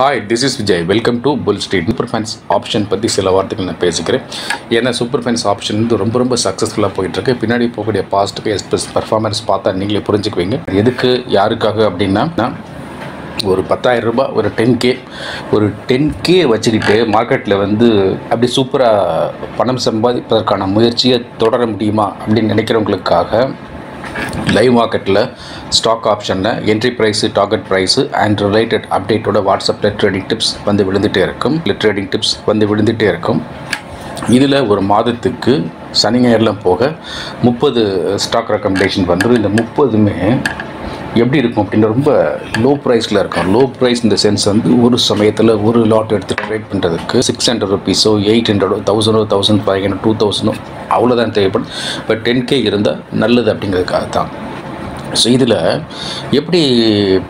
Hi, this is Vijay. Welcome to BullsStreet. Superfans Option பத்தி சில வார்த்தைகள் நான் பேசிக்கிறேன். ஏன்னா Superfans Option வந்து ரொம்ப ரொம்ப சக்சஸ்ஃபுல்லாக போயிட்டு இருக்கு. பின்னாடி போகக்கூடிய பாஸ்ட் எக்ஸ்பிரஸ் பர்ஃபார்மன்ஸ் பார்த்தா நீங்களே புரிஞ்சுக்குவீங்க. எதுக்கு யாருக்காக அப்படின்னா ஒரு 10,000 ரூபாய் ஒரு 10K வச்சுக்கிட்டு மார்க்கெட்டில் வந்து அப்படி சூப்பராக பணம் சம்பாதிப்பதற்கான முயற்சியை தொடர முடியுமா அப்படின்னு நினைக்கிறவங்களுக்காக லைவ் மார்க்கெட்டில் ஸ்டாக் ஆப்ஷனில் entry price target price and related அப்டேட்டோட வாட்ஸ்அப்பில் ட்ரேடிங் டிப்ஸ் வந்து விழுந்துகிட்டே இருக்கும் இதில் ஒரு மாதத்துக்கு சனி ஞாயிறெலாம் போக 30 ஸ்டாக் ரெக்கமெண்டேஷன் வந்துடும். இந்த 30மே எப்படி இருக்கும் அப்படின்னா ரொம்ப லோ ப்ரைஸில் இருக்கும். லோ ப்ரைஸ் இந்த சென்ஸ் வந்து ஒரு சமயத்தில் ஒரு லாட் எடுத்து ட்ரேட் பண்ணுறதுக்கு 600 ரூபீஸோ 800 1000 1500 2000 அவ்வளோதான் தேவைப்படும். இப்போ 10K இருந்தால் நல்லது அப்படிங்கிறதுக்காக தான். ஸோ இதில் எப்படி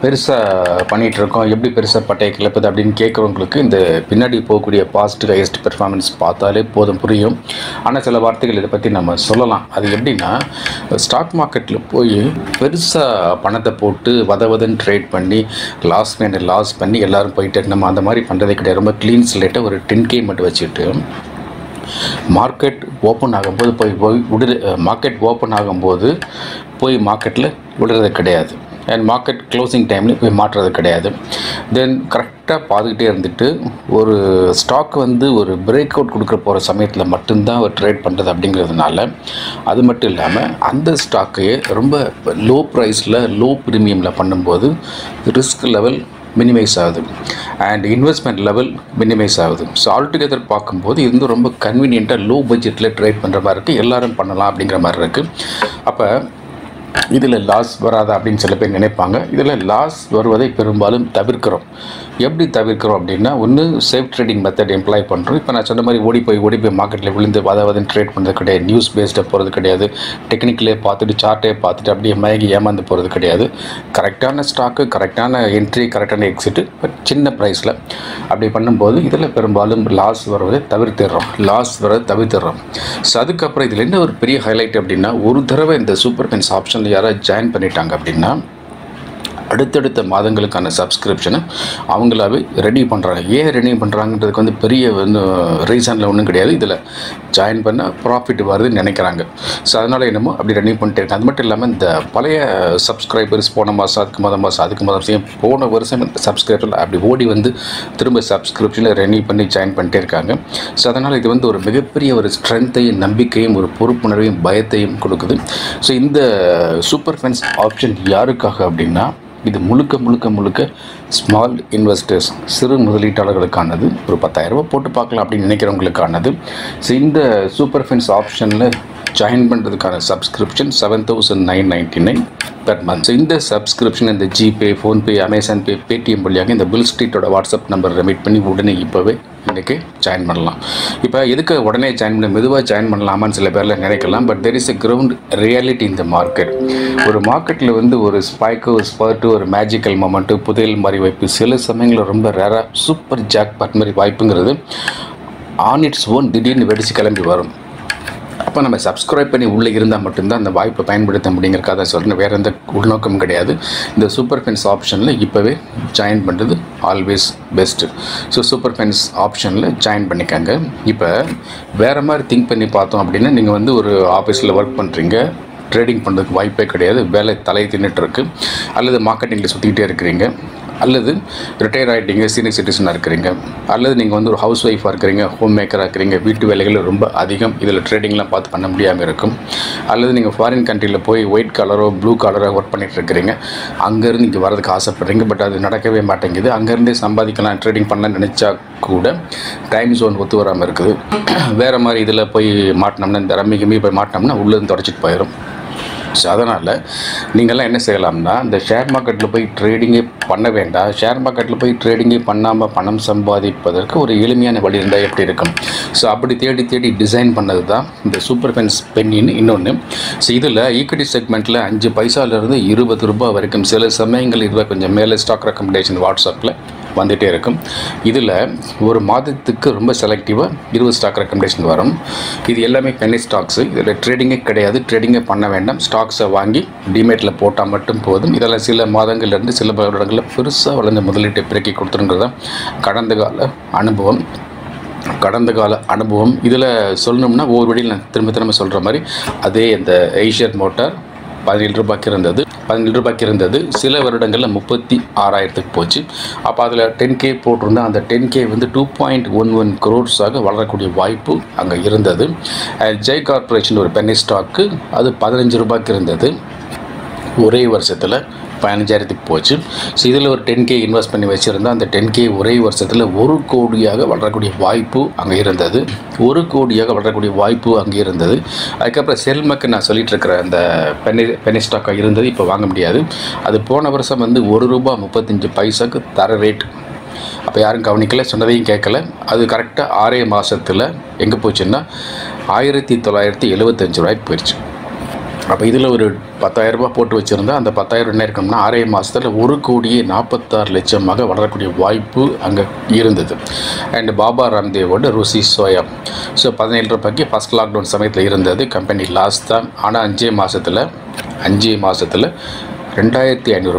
பெருசாக பண்ணிகிட்ருக்கோம், எப்படி பெருசாக பட்டையை கிளப்புது அப்படின்னு கேட்குறவங்களுக்கு இந்த பின்னாடி போகக்கூடிய பாஸ்ட் ஹையஸ்ட் பெர்ஃபார்மன்ஸ் பார்த்தாலே போதும் புரியும். ஆனால் சில வார்த்தைகள் இதை பற்றி நம்ம சொல்லலாம். அது எப்படின்னா ஸ்டாக் மார்க்கெட்டில் போய் பெருசாக பணத்தை போட்டு வதவதன்னு ட்ரேட் பண்ணி லாஸ் பண்ணி எல்லோரும் போயிட்டு நம்ம அந்த மாதிரி பண்ணுறதே கிடையாது. ரொம்ப க்ளீன் ஸ்லேட்டாக ஒரு 10K மட்டும் வச்சுக்கிட்டு மார்க்கெட் ஓப்பன் ஆகும்போது போய் மார்க்கெட்டில் விடுறது கிடையாது. அண்ட் மார்க்கெட் க்ளோசிங் டைமில் போய் மாற்றுறது கிடையாது. தென் கரெக்டாக பார்த்துக்கிட்டே இருந்துட்டு ஒரு ஸ்டாக் வந்து ஒரு பிரேக் அவுட் கொடுக்குற போகிற சமயத்தில் மட்டும்தான் ஒரு ட்ரேட் பண்ணுறது. அப்படிங்கிறதுனால அது மட்டும் இல்லாமல் அந்த ஸ்டாக்கையே ரொம்ப லோ ப்ரைஸில் லோ ப்ரீமியமில் பண்ணும்போது ரிஸ்க் லெவல் மினிமைஸ் ஆகுது அண்ட் இன்வெஸ்ட்மெண்ட் லெவல் மினிமைஸ் ஆகுது. ஸோ ஆல்டுகெதர் பார்க்கும்போது இது வந்து ரொம்ப கன்வீனியண்ட்டாக லோ பட்ஜெட்டில் ட்ரேட் பண்ணுற மாதிரி இருக்குது. எல்லோரும் பண்ணலாம் அப்படிங்கிற மாதிரி இருக்குது. அப்போ இதில் லாஸ் வராதா அப்படின்னு சில பேர் நினைப்பாங்க. இதில் லாஸ் வருவதை பெரும்பாலும் தவிர்க்கிறோம். எப்படி தவிர்க்கிறோம் அப்படின்னா ஒன்று சேஃப் ட்ரேடிங் மெத்தட் எம்ப்ளாய் பண்ணுறோம். இப்போ நான் சொன்ன மாதிரி ஓடி போய் மார்க்கெட்டில் விழுந்து வதவதன் ட்ரேட் பண்ணுறது கிடையாது. நியூஸ் பேஸ்டாக போகிறது கிடையாது. டெக்னிக்கலே பார்த்துட்டு சார்ட்டே பார்த்துட்டு அப்படியே மயங்கி ஏமாந்து போகிறது கிடையாது. கரெக்டான ஸ்டாக்கு, கரெக்டான என்ட்ரி, கரெக்டான எக்ஸிட்டு, பட் சின்ன ப்ரைஸில் அப்படி பண்ணும்போது இதில் பெரும்பாலும் லாஸ் வருவதை தவிர்த்திடுறோம். ஸோ அதுக்கப்புறம் இதில் என்ன ஒரு பெரிய ஹைலைட் அப்படின்னா ஒரு தடவை இந்த சூப்பர்ஃபேன்ஸ் ஆப்ஷன் யாராவது ஜாயின் பண்ணிட்டாங்க அப்படின்னா அடுத்தடுத்த மாதங்களுக்கான சப்ஸ்கிரிப்ஷனை அவங்களாவே ரெடி பண்ணுறாங்க. ஏன் ரெடி பண்ணுறாங்கன்றதுக்கு வந்து பெரிய ரீசனில் ஒன்றும் கிடையாது. இதில் ஜாயின் பண்ணால் ப்ராஃபிட் வருதுன்னு நினைக்கிறாங்க. ஸோ அதனால் என்னமோ அப்படி ரெடி பண்ணிட்டே இருக்காங்க. அது மட்டும் இல்லாமல் இந்த பழைய சப்ஸ்கிரைபர்ஸ் போன வருஷம் சப்ஸ்கிரைபர் அப்படி ஓடி வந்து திரும்ப சப்ஸ்கிரிப்ஷனில் ரெடி பண்ணி ஜாயின் பண்ணிட்டே இருக்காங்க. ஸோ அதனால் இது வந்து ஒரு மிகப்பெரிய ஒரு ஸ்ட்ரென்த்தையும் நம்பிக்கையும் ஒரு பொறுப்புணர்வையும் பயத்தையும் கொடுக்குது. ஸோ இந்த சூப்பர்ஃபேன்ஸ் ஆப்ஷன் யாருக்காக அப்படின்னா இது முழுக்க ஸ்மால் இன்வெஸ்டர்ஸ், சிறு முதலீட்டாளர்களுக்கானது. ஒரு 10,000 ரூபா போட்டு பார்க்கலாம் அப்படின்னு நினைக்கிறவங்களுக்கானது. ஸோ இந்த சூப்பர்ஃபேன்ஸ் ஆப்ஷனில் ஜாயின் பண்ணுறதுக்கான சப்ஸ்கிரிப்ஷன் 7,999 பெர் மந்த். ஸோ இந்த சப்ஸ்கிரிப்ஷன் இந்த ஜிபே, ஃபோன்பே, அமேசான் பே, பேடிஎம் வழியாக இந்த புல் ஸ்ட்ரீட்டோட வாட்ஸ்அப் நம்பர் ரெமிட் பண்ணி உடனே இப்போவே இன்றைக்கி ஜாயின் பண்ணலாம். இப்போ எதுக்கு உடனே ஜாயின் பண்ண மெதுவாக ஜாயின் பண்ணலாமான்னு சில பேரில் நினைக்கலாம். But there is a ground reality இந்த மார்க்கெட். ஒரு மார்க்கெட்டில் வந்து ஒரு ஸ்பைக்கு, ஒரு ஸ்பர்ட்டு, ஒரு மேஜிக்கல் மொமெண்ட்டு, புதையல் மாதிரி வாய்ப்பு, சில சமயங்களில் ரொம்ப ரேராக சூப்பர் ஜாக்பாட் மாதிரி வாய்ப்புங்கிறது ஆன் இட்ஸ் ஓன் திடீர்னு வெடிச்சு கிளம்பி வரும். அப்போ நம்ம சப்ஸ்கிரைப் பண்ணி உள்ளே இருந்தால் மட்டும்தான் அந்த வாய்ப்பை பயன்படுத்த முடியுங்கிறக்காக தான் சொல்லணும். வேறு எந்த உள்நோக்கம் கிடையாது. இந்த சூப்பர்ஃபேன்ஸ் ஆப்ஷனில் இப்போவே ஜாயின் பண்ணுறது ஆல்வேஸ் பெஸ்ட்டு. ஸோ சூப்பர்ஃபேன்ஸ் ஆப்ஷனில் ஜாயின் பண்ணிக்கோங்க. இப்போ வேறு மாதிரி திங்க் பண்ணி பார்த்தோம் அப்படின்னா நீங்கள் வந்து ஒரு ஆஃபீஸில் ஒர்க் பண்ணுறீங்க, ட்ரேடிங் பண்ணுறதுக்கு வாய்ப்பே கிடையாது, வேலை தலையை தின்னுட்டுருக்கு, அல்லது மார்க்கெட்டிங்கில் சுற்றிக்கிட்டே இருக்கிறீங்க, அல்லது ரிட்டையர் ஆகிட்டீங்க, சீனியர் சிட்டிசனாக இருக்கிறீங்க, அல்லது நீங்கள் வந்து ஒரு ஹவுஸ் ஒய்ஃபாக இருக்கிறீங்க, ஹோம் மேக்கராக இருக்கிறீங்க, வீட்டு வேலைகள் ரொம்ப அதிகம், இதில் ட்ரேடிங்லாம் பார்த்து பண்ண முடியாமல் இருக்கும், அல்லது நீங்கள் ஃபாரின் கண்ட்ரியில் போய் ஒயிட் காலரோ ப்ளூ காலரோ ஒர்க் பண்ணிகிட்டு இருக்கிறீங்க, அங்கேருந்து இங்கே வரதுக்கு ஆசைப்படுறீங்க, பட் அது நடக்கவே மாட்டேங்குது. அங்கேருந்தே சம்பாதிக்கலாம், ட்ரேடிங் பண்ணலாம்னு நினச்சா கூட டைம் ஜோன் ஒத்து வராமல் இருக்குது. வேறு மாதிரி இதில் போய் மாட்டினோம்னா, இந்த ரம்மிக்குமே போய் மாட்டினோம்னா உள்ளேருந்து தொடச்சிட்டு போயிடும். ஸோ அதனால் நீங்கள்லாம் என்ன செய்யலாம்னா இந்த ஷேர் மார்க்கெட்டில் போய் ட்ரேடிங்கே பண்ண வேண்டாம். ஷேர் மார்க்கெட்டில் போய் ட்ரேடிங்கே பண்ணாமல் பணம் சம்பாதிப்பதற்கு ஒரு எளிமையான வழி இருந்தால் எப்படி இருக்கும். ஸோ அப்படி தேடி டிசைன் பண்ணது தான் இந்த சூப்பர்ஃபேன்ஸ் பென்னின்னு இன்னொன்று. ஸோ இதில் ஈக்விட்டி செக்மெண்ட்டில் 5 பைசாலேருந்து 20 ரூபாய் வரைக்கும், சில சமயங்கள் 20 கொஞ்சம் மேலே ஸ்டாக் ரெக்கமெண்டேஷன் வாட்ஸ்அப்பில் வந்துகிட்டே இருக்கும். இதில் ஒரு மாதத்துக்கு ரொம்ப செலக்டிவாக 20 ஸ்டாக் ரெக்கமெண்டேஷன் வரும். இது எல்லாமே பென்னி ஸ்டாக்ஸு. இதில் ட்ரேடிங்கே கிடையாது, ட்ரேடிங்கே பண்ண வேண்டாம். ஸ்டாக்ஸை வாங்கி டிமேட்டில் போட்டால் மட்டும் போதும். இதெல்லாம் சில மாதங்கள்லேருந்து சில வருடங்களில் பெருசாக வளர்ந்த முதலீட்டை பிறக்கி கொடுத்துருங்கிறத கடந்த கால அனுபவம். இதில் சொல்லணும்னா ஒவ்வொரு வழியில் நான் திரும்ப சொல்கிற மாதிரி அதே இந்த ஏஷியர் மோட்டார் பதினேழு ரூபாய்க்கு இருந்தது சில வருடங்களில் 36,000க்கு போச்சு. அப்போ அதில் 10K போட்டிருந்தேன். அந்த 10K வந்து 2.11 crores வளரக்கூடிய வாய்ப்பு அங்கே இருந்தது. ஜெய் கார்பரேஷன் ஒரு பென்னி ஸ்டாக்கு, அது 15 ரூபாய்க்கு இருந்தது. ஒரே வருஷத்தில் 15,000க்கு போச்சு. ஸோ இதில் ஒரு 10K இன்வெஸ்ட் பண்ணி வச்சுருந்தா அந்த 10K ஒரே வருஷத்தில் 1 கோடியாக வளரக்கூடிய வாய்ப்பு அங்கே இருந்தது. அதுக்கப்புறம் செல்மக்கு நான் சொல்லிகிட்ருக்கிற அந்த பென்னி ஸ்டாக்காக இருந்தது. இப்போ வாங்க முடியாது. அது போன வருஷம் வந்து $1.35 தர ரேட். அப்போ யாரும் கவனிக்கலை, சொன்னதையும் கேட்கலை. அது கரெக்டாக 6 மாதத்தில் எங்கே போச்சுன்னா 1,975 ரூபாய்க்கு போயிடுச்சு. அப்போ இதில் ஒரு 10,000 ரூபாய் போட்டு வச்சுருந்தா அந்த 10,000 என்ன இருக்கணும்னா 6 மாதத்தில் 1,46,00,000 வளரக்கூடிய வாய்ப்பு அங்கே இருந்தது. அண்ட் பாபா ராம்தேவோட ருசி சோயா, ஸோ 17 ரூபாய்க்கு ஃபஸ்ட் லாக்டவுன் சமயத்தில் இருந்தது. கம்பெனி லாஸ் தான். ஆனால் 5 மாதத்தில் 2,500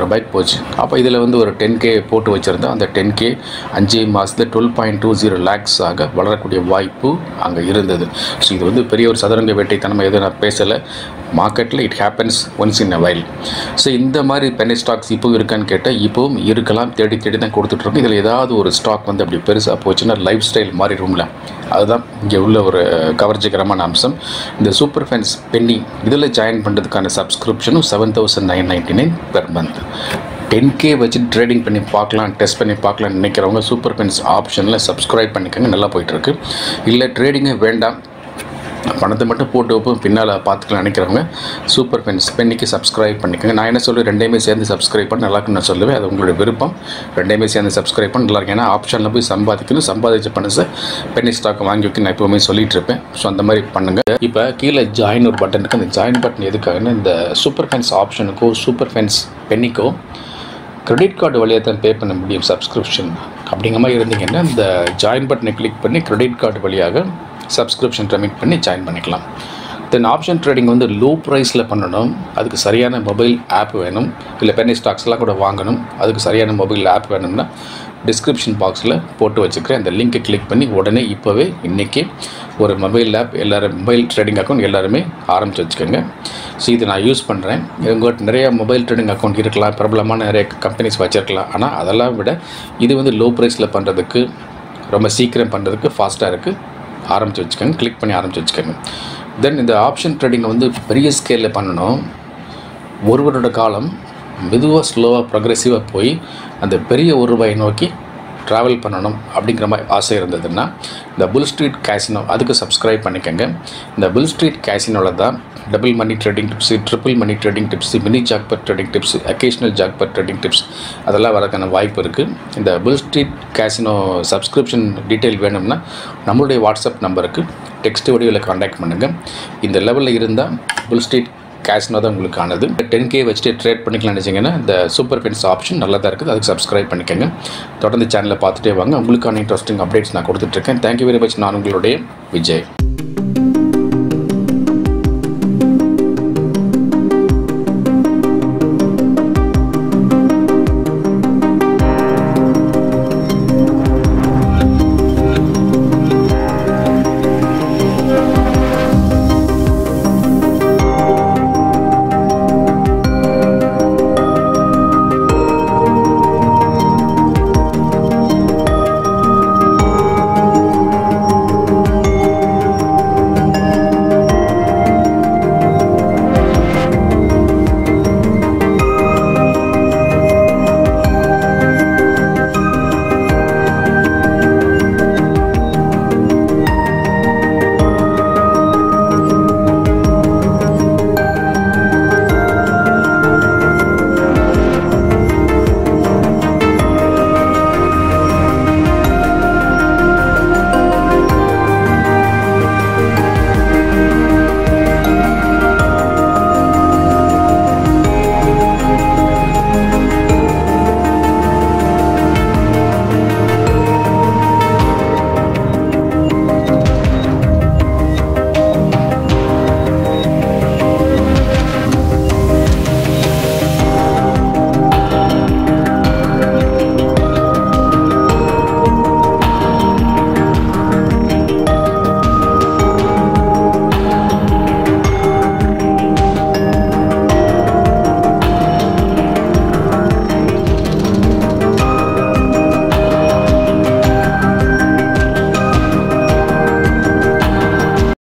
ரூபாய்க்கு போச்சு. அப்போ இதில் வந்து ஒரு 10K போட்டு வச்சுருந்தா அந்த 10K 5 மாதத்தில் 12.20 lakhs வளரக்கூடிய வாய்ப்பு அங்கே இருந்தது. ஸோ இது வந்து பெரிய ஒரு சதுரங்க வேட்டைத்தனம் எதுவும் நான் பேசலை. மார்க்கெட்டில் it happens once in a while. So இந்த மாதிரி பென்னி ஸ்டாக்ஸ் இப்போவும் இருக்கான்னு கேட்டால் இப்போவும் இருக்கலாம். தேடி தான் கொடுத்துட்ருக்கோம். இதில் ஏதாவது ஒரு ஸ்டாக் வந்து அப்படி பெருசாக போச்சுன்னா லைஃப் ஸ்டைல் மாதிரி ரூமில், அதுதான் இங்கே உள்ள ஒரு கவர்ச்சிகரமான அம்சம். இந்த சூப்பர் ஃபேன்ஸ் பென்னி இதில் ஜாயின் பண்ணுறதுக்கான சப்ஸ்கிரிப்ஷனும் 7,999 பெர் மந்த். 10K வச்சு ட்ரேடிங் பண்ணி பார்க்கலாம், டெஸ்ட் பண்ணி பார்க்கலாம்னு நினைக்கிறவங்க சூப்பர்ஃபென்ஸ் ஆப்ஷனில் சப்ஸ்கிரைப் பண்ணிக்கோங்க. நல்லா போயிட்டுருக்கு. இல்லை ட்ரேடிங்கே வேண்டாம், பணத்தை மட்டும் போட்டு வைப்போம் பின்னால் பார்த்துக்கலாம் நினைக்கிறவங்க சூப்பர்ஃபென்ஸ் பென்னிக்கு சப்ஸ்கிரைப் பண்ணிக்கோங்க. நான் என்ன சொல்லுவேன், ரெண்டையுமே சேர்ந்து சப்ஸ்கிரைப் பண்ண நல்லாயிருக்குன்னு நான் சொல்லுவேன். அது உங்களுடைய விருப்பம். ரெண்டையுமே சேர்ந்து சப்ஸ்கிரைப் பண்ண நல்லாயிருக்கும். ஏன்னா ஆப்ஷனில் போய் சம்பாதிக்கணும், சம்பாதிச்ச பணத்தை பென்னி ஸ்டாக் வாங்கி வைக்க நான் எப்போவுமே சொல்லிகிட்டு இருப்பேன். ஸோ அந்த மாதிரி பண்ணுங்கள். இப்போ கீழே ஜாயின் ஒரு பட்டன் இருக்குது. அந்த ஜாயின் பட்டன் எதுக்காகனா இந்த சூப்பர்ஃபென்ஸ் ஆப்ஷனுக்கோ சூப்பர்ஃபென்ஸ் பென்னிக்கோ கிரெடிட் கார்டு வழியாக தான் பே பண்ண முடியும் சப்ஸ்கிரிப்ஷன். அப்படிங்கிற மாதிரி இருந்தீங்கன்னா இந்த ஜாயின் பட்டனை கிளிக் பண்ணி கிரெடிட் கார்டு வழியாக சப்ஸ்கிரிப்ஷன் ட்ரமிட் பண்ணி ஜாயின் பண்ணிக்கலாம். தென் ஆப்ஷன் ட்ரேடிங் வந்து லோ ப்ரைஸில் பண்ணணும். அதுக்கு சரியான மொபைல் ஆப் வேணும். இல்லை பென்னி ஸ்டாக்ஸ்லாம் கூட வாங்கணும், அதுக்கு சரியான மொபைல் ஆப் வேணும்னா டிஸ்கிரிப்ஷன் பாக்ஸில் போட்டு வச்சுக்கிறேன். அந்த லிங்க்கை கிளிக் பண்ணி உடனே இப்போவே இன்றைக்கி ஒரு மொபைல் ஆப் எல்லோரும் மொபைல் ட்ரேடிங் அக்கௌண்ட் எல்லாருமே ஆரம்பித்து வச்சுக்கோங்க. ஸோ இது நான் யூஸ் பண்ணுறேன். உங்கள்கிட்ட நிறையா மொபைல் ட்ரேடிங் அக்கௌண்ட் இருக்கலாம், பிரபலமான நிறைய கம்பெனிஸ் வச்சுருக்கலாம். ஆனால் அதெல்லாம் விட இது வந்து லோ ப்ரைஸில் பண்ணுறதுக்கு, ரொம்ப சீக்கிரம் பண்ணுறதுக்கு ஃபாஸ்ட்டாக இருக்குது. ஆரம்பித்து வச்சுக்கோங்க, கிளிக் பண்ணி ஆரம்பித்து வச்சுக்கோங்க. தென் இந்த ஆப்ஷன் ட்ரேடிங்கை வந்து பெரிய ஸ்கேலில் பண்ணணும். ஒருவரோட காலம் மெதுவாக ஸ்லோவாக ப்ரொக்ரெசிவாக போய் அந்த பெரிய ₹1 நோக்கி ட்ராவல் பண்ணணும் அப்படிங்கிற மாதிரி ஆசை இருந்ததுன்னா இந்த புல்ஸ்ட்ரீட் கேசினோ அதுக்கு சப்ஸ்கிரைப் பண்ணிக்கோங்க. இந்த புல்ஸ்ட்ரீட் கேசினோவில் தான் double money trading tips, triple money trading tips, mini jackpot trading tips, occasional jackpot trading tips அதெல்லாம் வரக்கான வாய்ப்பு இருக்குது. இந்த புல்ஸ்ட்ரீட் கேசினோ சப்ஸ்கிரிப்ஷன் டீட்டெயில் வேணும்னா நம்மளுடைய வாட்ஸ்அப் நம்பருக்கு டெக்ஸ்ட் வடிவில் காண்டாக்ட் பண்ணுங்கள். இந்த லெவலில் இருந்தால் புல்ஸ்ட்ரீட் கேஷ்னா தான் உங்களுக்கு ஆனது. 10K வச்சுட்டு ட்ரேட் பண்ணிக்கலாம் நினச்சிங்கன்னா இந்த சூப்பர்ஃபென்ஸ் ஆப்ஷன் நல்லா தான் இருக்குது. அதுக்கு சப்ஸ்கிரைப் பண்ணிக்கோங்க. தொடர்ந்து சேனலை பார்த்துட்டே வாங்க. உங்களுக்கான இன்ட்ரெஸ்டிங் அப்டேட்ஸ் நான் கொடுத்துட்ருக்கேன். Thank you very much. நான் உங்களுடைய விஜய்.